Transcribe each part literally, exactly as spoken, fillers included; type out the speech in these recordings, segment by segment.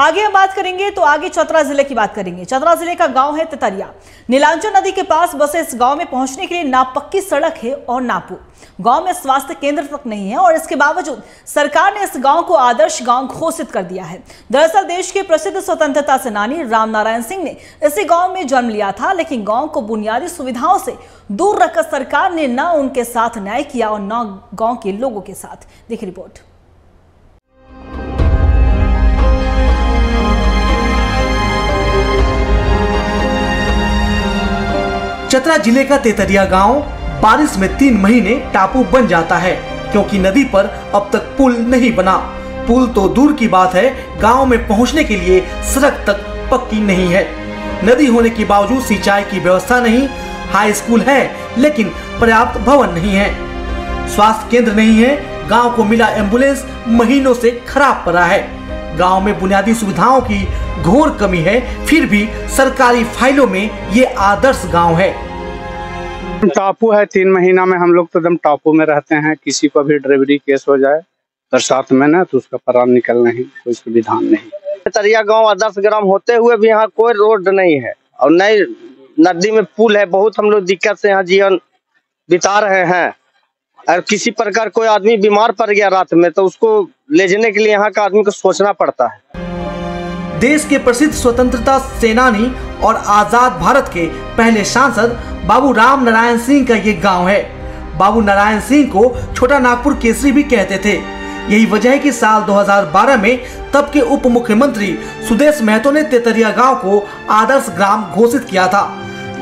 आगे हम बात करेंगे तो आगे चतरा जिले की बात करेंगे। चतरा जिले का गांव है तेतरिया। नीलांचल नदी के पास बसे इस गांव में पहुंचने के लिए ना पक्की सड़क है और ना पुल। गांव में स्वास्थ्य केंद्र तक नहीं है और इसके बावजूद सरकार ने इस गांव को आदर्श गांव घोषित कर दिया है। दरअसल देश के प्रसिद्ध स्वतंत्रता सेनानी राम नारायण सिंह ने इसी गांव में जन्म लिया था, लेकिन गांव को बुनियादी सुविधाओं से दूर रखकर सरकार ने ना उनके साथ न्याय किया और ना गांव के लोगों के साथ। देखिए रिपोर्ट। चतरा जिले का तेतरिया गांव बारिश में तीन महीने टापू बन जाता है क्योंकि नदी पर अब तक पुल नहीं बना। पुल तो दूर की बात है, गांव में पहुंचने के लिए सड़क तक पक्की नहीं है। नदी होने के बावजूद सिंचाई की व्यवस्था नहीं, हाई स्कूल है लेकिन पर्याप्त भवन नहीं है, स्वास्थ्य केंद्र नहीं है। गांव को मिला एम्बुलेंस महीनों से खराब पड़ा है। गांव में बुनियादी सुविधाओं की घोर कमी है, फिर भी सरकारी फाइलों में ये आदर्श गांव है। टापू है, तीन महीना में हम लोग तो एकदम टापू में रहते हैं। किसी पर भी डिलीवरी केस हो जाए बरसात में ना तो उसका परान निकल नहीं, कोई विधान नहीं। तेतरिया गांव आदर्श ग्राम होते हुए भी यहाँ कोई रोड नहीं है और नई नदी में पुल है। बहुत हम लोग दिक्कत से यहाँ जीवन बिता रहे हैं। और किसी प्रकार कोई आदमी बीमार पड़ गया रात में तो उसको ले जाने के लिए यहाँ का आदमी को सोचना पड़ता है। देश के प्रसिद्ध स्वतंत्रता सेनानी और आजाद भारत के पहले सांसद बाबू राम नारायण सिंह का ये गांव है। बाबू नारायण सिंह को छोटा नागपुर केसरी भी कहते थे। यही वजह है कि साल दो हज़ार बारह में तब के उप मुख्यमंत्री सुदेश महतो ने तेतरिया गांव को आदर्श ग्राम घोषित किया था।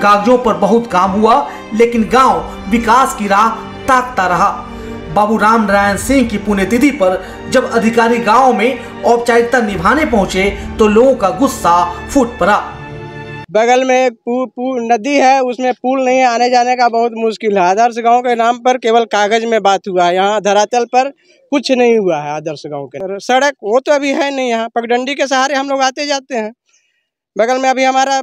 कागजों पर बहुत काम हुआ लेकिन गांव विकास की राह ताकता रहा। बाबू राम नारायण सिंह की पुण्यतिथि पर जब अधिकारी गांव में औपचारिकता निभाने पहुंचे तो लोगों का गुस्सा फूट पड़ा। बगल में पू, पू, नदी है, उसमें पुल नहीं, आने जाने का बहुत मुश्किल है। आदर्श गांव के नाम पर केवल कागज में बात हुआ है, यहाँ धरातल पर कुछ नहीं हुआ है। आदर्श गांव के सड़क वो तो अभी है नहीं, यहाँ पगडंडी के सहारे हम लोग आते जाते हैं। बगल में अभी हमारा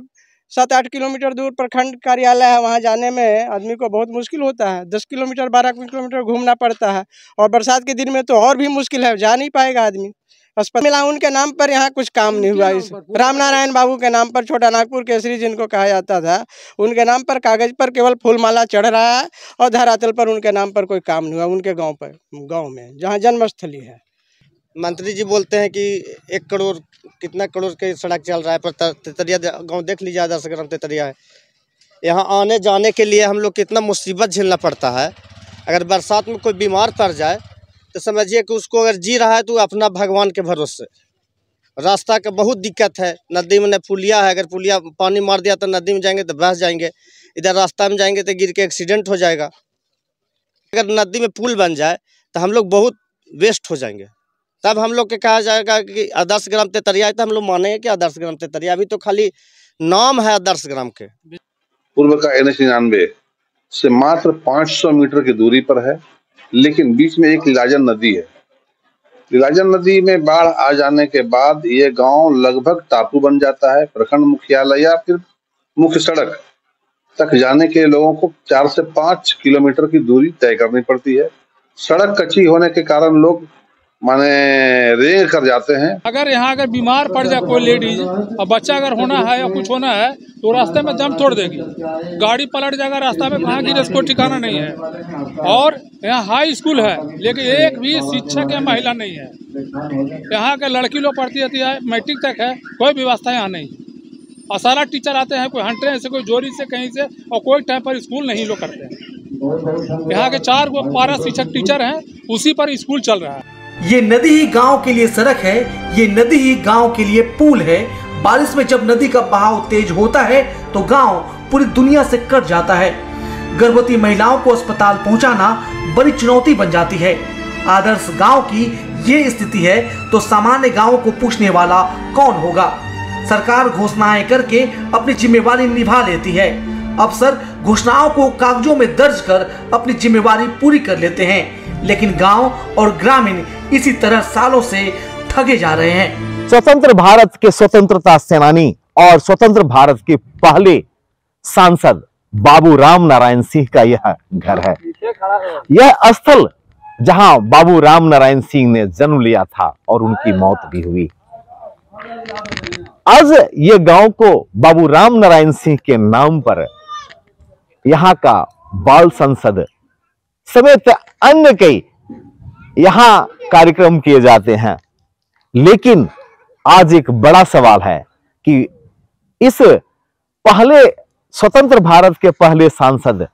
सात आठ किलोमीटर दूर प्रखंड कार्यालय है, वहाँ जाने में आदमी को बहुत मुश्किल होता है। दस किलोमीटर बारह किलोमीटर घूमना पड़ता है और बरसात के दिन में तो और भी मुश्किल है, जा नहीं पाएगा आदमी। अस्पताल उनके नाम पर यहाँ कुछ काम नहीं हुआ। इस राम नारायण बाबू के नाम पर छोटा नागपुर केसरी जिनको कहा जाता था, उनके नाम पर कागज पर केवल फूलमाला चढ़ रहा है और धरातल पर उनके नाम पर कोई काम नहीं हुआ। उनके गाँव पर, गाँव में जहाँ जन्मस्थली है। मंत्री जी बोलते हैं कि एक करोड़ कितना करोड़ की सड़क चल रहा है, पर तेतरिया गांव देख लीजिए, आदर्श ग्राम तेतरिया है। यहाँ आने जाने के लिए हम लोग कितना मुसीबत झेलना पड़ता है। अगर बरसात में कोई बीमार पड़ जाए तो समझिए कि उसको अगर जी रहा है तो अपना भगवान के भरोसे। रास्ता का बहुत दिक्कत है, नदी में न पुलिया है, अगर पुलिया पानी मार दिया तो नदी में जाएंगे तो बह जाएंगे, इधर रास्ता में जाएंगे तो गिर के एक्सीडेंट हो जाएगा। अगर नदी में पुल बन जाए तो हम लोग बहुत वेस्ट हो जाएंगे। तब हम लोग के कहा जाएगा कि आदर्श ग्राम तेतरिया है, तो हम लोग मानेंगे कि आदर्श ग्राम तेतरिया। अभी तो खाली नाम है आदर्श ग्राम के। पूर्व का एन एच निन्यानवे से मात्र पाँच सौ मीटर की दूरी पर है, लेकिन बीच में एक इलाजन नदी है। इलाजन नदी में बाढ़ आ जाने के बाद ये गांव लगभग टापू बन जाता है। प्रखंड मुख्यालय या फिर मुख्य सड़क तक जाने के लोगों को चार से पाँच किलोमीटर की दूरी तय करनी पड़ती है। सड़क कच्ची होने के कारण लोग माने रेंग कर जाते हैं। अगर यहाँ अगर बीमार पड़ जाए कोई लेडीज और बच्चा अगर होना है या कुछ होना है तो रास्ते में दम तोड़ देगी, गाड़ी पलट जाएगा रास्ता में, कहाँ गिरे इसको ठिकाना नहीं है। और यहाँ हाई स्कूल है लेकिन एक भी शिक्षक या महिला नहीं है। यहाँ के लड़की लोग पढ़ती रहती है, मैट्रिक तक है, कोई व्यवस्था यहाँ नहीं। और सारा टीचर आते हैं, कोई हंटरे से, कोई जोरी से, कहीं से, और कोई टाइम पर स्कूल नहीं लोग करते हैं। यहाँ के चार गो पारा शिक्षक टीचर हैं, उसी पर स्कूल चल रहा है। ये नदी ही गांव के लिए सड़क है, ये नदी ही गांव के लिए पुल है। बारिश में जब नदी का बहाव तेज होता है तो गांव पूरी दुनिया से कट जाता है। गर्भवती महिलाओं को अस्पताल पहुंचाना बड़ी चुनौती बन जाती है। आदर्श गांव की ये स्थिति है तो सामान्य गांव को पूछने वाला कौन होगा। सरकार घोषणाएं करके अपनी जिम्मेवारी निभा लेती है, अफसर घोषणाओं को कागजों में दर्ज कर अपनी जिम्मेवारी पूरी कर लेते हैं, लेकिन गांव और ग्रामीण इसी तरह सालों से ठगे जा रहे हैं। स्वतंत्र भारत के स्वतंत्रता सेनानी और स्वतंत्र भारत के पहले सांसद बाबू राम नारायण सिंह का यह घर है। यह स्थल जहां बाबू राम नारायण सिंह ने जन्म लिया था और उनकी मौत भी हुई। आज ये गांव को बाबू राम नारायण सिंह के नाम पर यहाँ का बाल संसद समेत अन्य कई यहाँ कार्यक्रम किए जाते हैं। लेकिन आज एक बड़ा सवाल है कि इस पहले स्वतंत्र भारत के पहले सांसद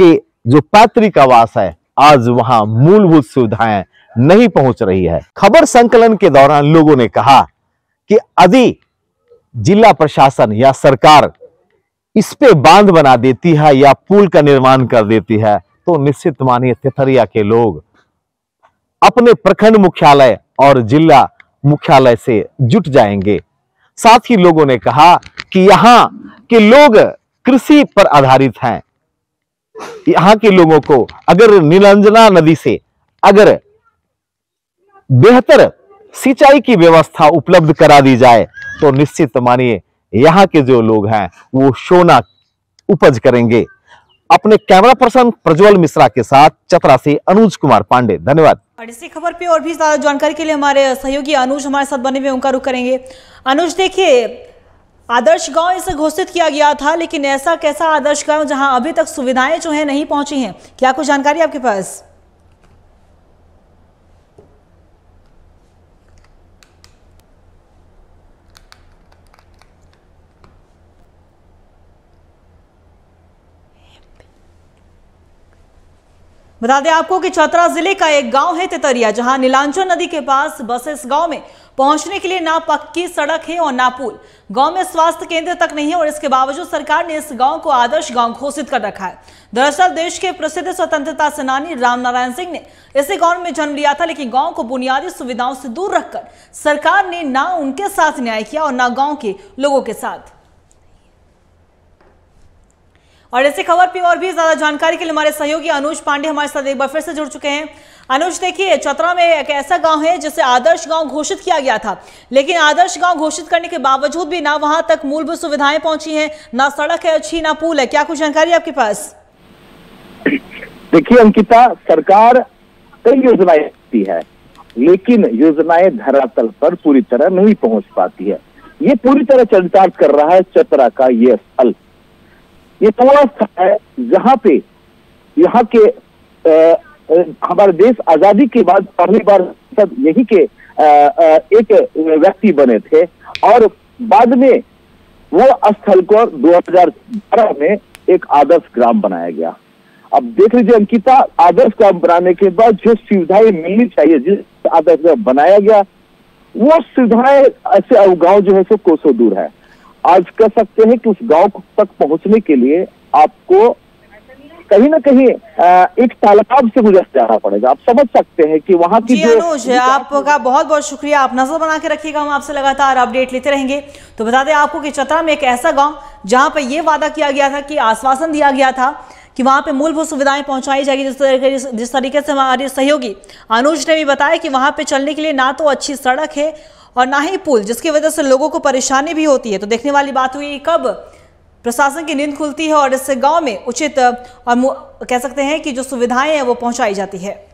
के जो पैतृक आवास है आज वहां मूलभूत सुविधाएं नहीं पहुंच रही है। खबर संकलन के दौरान लोगों ने कहा कि यदि जिला प्रशासन या सरकार इस पे बांध बना देती है या पुल का निर्माण कर देती है तो निश्चित मानिए तेतरिया के लोग अपने प्रखंड मुख्यालय और जिला मुख्यालय से जुट जाएंगे। साथ ही लोगों ने कहा कि यहाँ के लोग कृषि पर आधारित हैं। यहाँ के लोगों को अगर नीलांजना नदी से अगर बेहतर सिंचाई की व्यवस्था उपलब्ध करा दी जाए तो निश्चित मानिए यहाँ के जो लोग हैं वो सोना उपज करेंगे। अपने कैमरा पर्सन प्रज्वल मिश्रा के साथ चतरा से अनुज कुमार पांडे, धन्यवाद। और इसी खबर पे और भी ज्यादा जानकारी के लिए हमारे सहयोगी अनुज हमारे साथ बने हुए, उनका रुख करेंगे। अनुज, देखिए आदर्श गांव इसे घोषित किया गया था, लेकिन ऐसा कैसा आदर्श गांव जहां अभी तक सुविधाएं जो है नहीं पहुंची हैं? क्या कुछ जानकारी आपके पास? बता दें आपको कि चतरा जिले का एक गांव है तेतरिया, जहां नीलांचल नदी के पास बसे इस गांव में पहुंचने के लिए ना पक्की सड़क है और ना पुल। गांव में स्वास्थ्य केंद्र तक नहीं है और इसके बावजूद सरकार ने इस गांव को आदर्श गांव घोषित कर रखा है। दरअसल देश के प्रसिद्ध स्वतंत्रता सेनानी राम नारायण सिंह ने इसी गांव में जन्म लिया था, लेकिन गांव को बुनियादी सुविधाओं से दूर रखकर सरकार ने ना उनके साथ न्याय किया और ना गाँव के लोगों के साथ। और ऐसी खबर पे और भी ज्यादा जानकारी के लिए हमारे सहयोगी अनुज पांडे हमारे साथ एक बार फिर से जुड़ चुके हैं। अनुज, देखिए चतरा में एक ऐसा गांव है जिसे आदर्श गांव घोषित किया गया था, लेकिन आदर्श गांव घोषित करने के बावजूद भी ना वहां तक मूलभूत सुविधाएं पहुंची हैं, ना सड़क है अच्छी, ना पुल है। क्या कुछ जानकारी आपके पास? देखिए अंकिता, सरकार कई योजनाएं देती है, लेकिन योजनाएं धरातल पर पूरी तरह नहीं पहुंच पाती है। ये पूरी तरह चरितार्थ कर रहा है चतरा का ये स्थल। ये पूरा स्थल है जहाँ पे यहाँ के आ, हमारे देश आजादी के बाद पहली बार सब यही के आ, आ, एक व्यक्ति बने थे और बाद में वो स्थल को दो हज़ार बारह में एक आदर्श ग्राम बनाया गया। अब देख लीजिए अंकिता, आदर्श ग्राम बनाने के बाद जो सुविधाएं मिलनी चाहिए जिस आदर्श ग्राम बनाया गया वो सुविधाएं ऐसे गाँव जो है सो कोसों दूर है। आज कह सकते हैं कि उस गांव तक पहुंचने के लिए आपको कहीं ना कहीं एक तालाब से गुजरते जाना पड़ेगा। आप समझ सकते हैं कि वहाँ की अनुज, आपका बहुत बहुत शुक्रिया। आप नजर बना के रखिएगा, हम आपसे लगातार अपडेट लेते रहेंगे। तो बता दें आपको कि चतरा में एक ऐसा गांव जहाँ पे ये वादा किया गया था, कि आश्वासन दिया गया था कि वहाँ पे मूलभूत सुविधाएं पहुंचाई जाएगी। जिस तरीके जिस तरीके से हमारे सहयोगी अनुज ने भी बताया कि वहाँ पे चलने के लिए ना तो अच्छी सड़क है और ना ही पुल, जिसकी वजह से लोगों को परेशानी भी होती है। तो देखने वाली बात हुई कब प्रशासन की नींद खुलती है और इससे गांव में उचित और कह सकते हैं कि जो सुविधाएं हैं वो पहुंचाई जाती है।